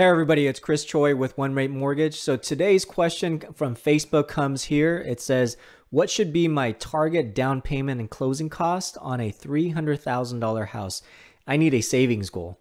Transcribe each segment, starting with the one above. Hey everybody, it's Chris Choe with 1Rate Mortgage. So today's question from Facebook comes here. It says, what should be my target down payment and closing cost on a $300,000 house? I need a savings goal.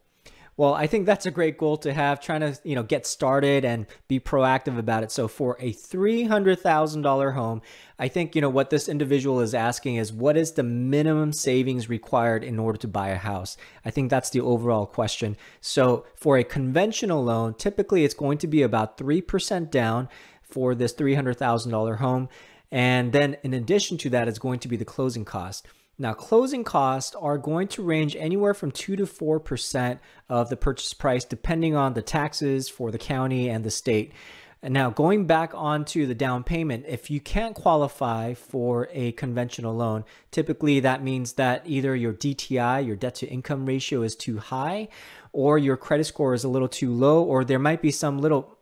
Well, I think that's a great goal to have, trying to get started and be proactive about it. So for a $300,000 home, I think what this individual is asking is, what is the minimum savings required in order to buy a house? I think that's the overall question. So for a conventional loan, typically it's going to be about 3% down for this $300,000 home. And then in addition to that, it's going to be the closing cost. Now, closing costs are going to range anywhere from 2 to 4% of the purchase price, depending on the taxes for the county and the state. And now, going back onto the down payment, if you can't qualify for a conventional loan, typically that means that either your DTI, your debt to income ratio, is too high, or your credit score is a little too low, or there might be some little,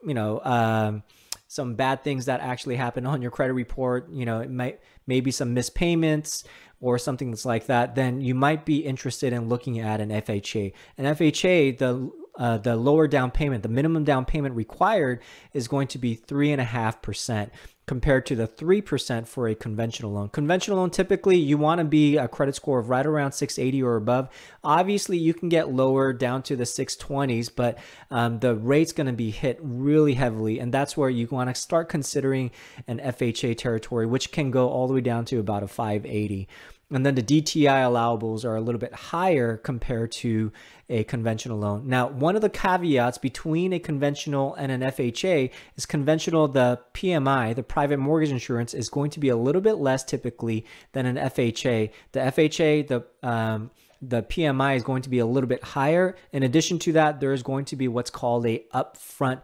some bad things that actually happen on your credit report. It might maybe some missed payments or something that's like that. Then you might be interested in looking at an FHA. An FHA, the lower down payment, the minimum down payment required is going to be 3.5% compared to the 3% for a conventional loan. Conventional loan, typically you want to be a credit score of right around 680 or above. Obviously you can get lower down to the 620s, but the rate's going to be hit really heavily. And that's where you want to start considering an FHA territory, which can go all the way down to about a 580. And then the DTI allowables are a little bit higher compared to a conventional loan. Now, one of the caveats between a conventional and an FHA is conventional, the PMI, the private mortgage insurance, is going to be a little bit less typically than an FHA. The FHA, the PMI is going to be a little bit higher. In addition to that, there is going to be what's called a upfront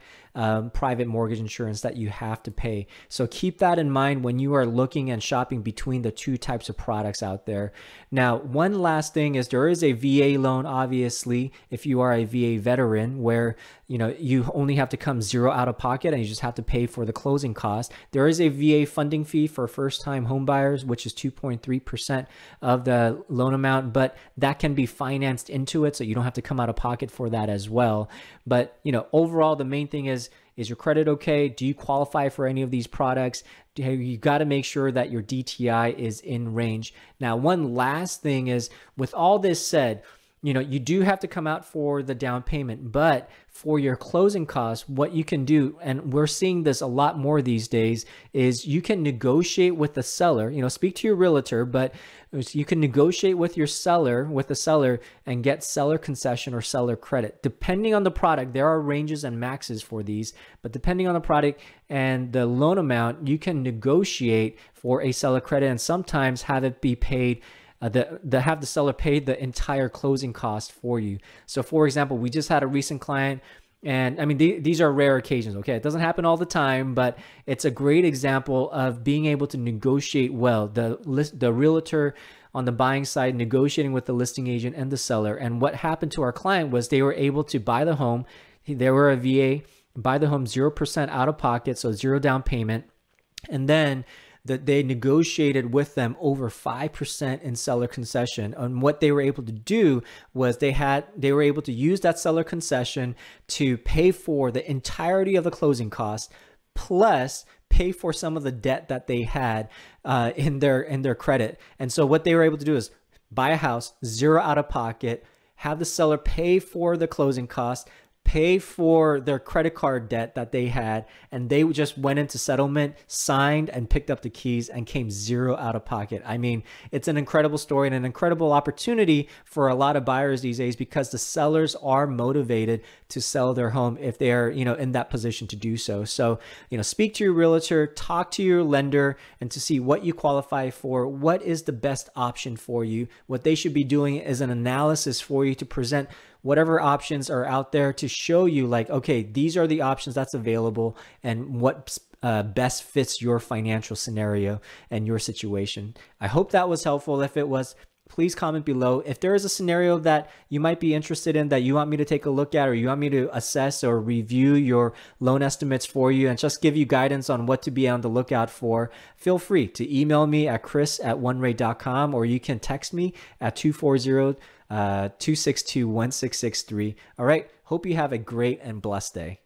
private mortgage insurance that you have to pay. So keep that in mind when you are looking and shopping between the two types of products out there. Now, one last thing is there is a VA loan, obviously, if you are a VA veteran, where you only have to come zero out of pocket and you just have to pay for the closing cost. There is a VA funding fee for first-time home buyers, which is 2.3% of the loan amount, but that can be financed into it, so you don't have to come out of pocket for that as well. But overall, the main thing is your credit okay? Do you qualify for any of these products? You got to make sure that your DTI is in range. Now, one last thing is, with all this said, you do have to come out for the down payment, but for your closing costs, what you can do, and we're seeing this a lot more these days, is you can negotiate with the seller, speak to your realtor, but you can negotiate with your seller, with the seller, and get seller concession or seller credit. Depending on the product, there are ranges and maxes for these, but depending on the product and the loan amount, you can negotiate for a seller credit and sometimes have it be paid have the seller pay the entire closing cost for you. So for example, we just had a recent client, and I mean, these are rare occasions, okay? It doesn't happen all the time, but it's a great example of being able to negotiate well. The realtor on the buying side negotiating with the listing agent and the seller. And what happened to our client was they were able to buy the home. They were a VA, buy the home 0% out of pocket, so zero down payment. And then that they negotiated with them over 5% in seller concession. And what they were able to do was they were able to use that seller concession to pay for the entirety of the closing costs, plus pay for some of the debt that they had in their credit. And so what they were able to do is buy a house, zero out of pocket, have the seller pay for the closing costs, pay for their credit card debt that they had, and they just went into settlement, signed, and picked up the keys and came zero out of pocket. I mean, it's an incredible story and an incredible opportunity for a lot of buyers these days, because the sellers are motivated to sell their home if they are, in that position to do so. So, speak to your realtor, talk to your lender, and to see what you qualify for, what is the best option for you. What they should be doing is an analysis for you to present whatever options are out there to show you, like, okay, these are the options that's available and what best fits your financial scenario and your situation. I hope that was helpful. If it was, please comment below. If there is a scenario that you might be interested in that you want me to take a look at, or you want me to assess or review your loan estimates for you and just give you guidance on what to be on the lookout for, feel free to email me at chris@1rate.com, or you can text me at 240 262-1663. All right. Hope you have a great and blessed day.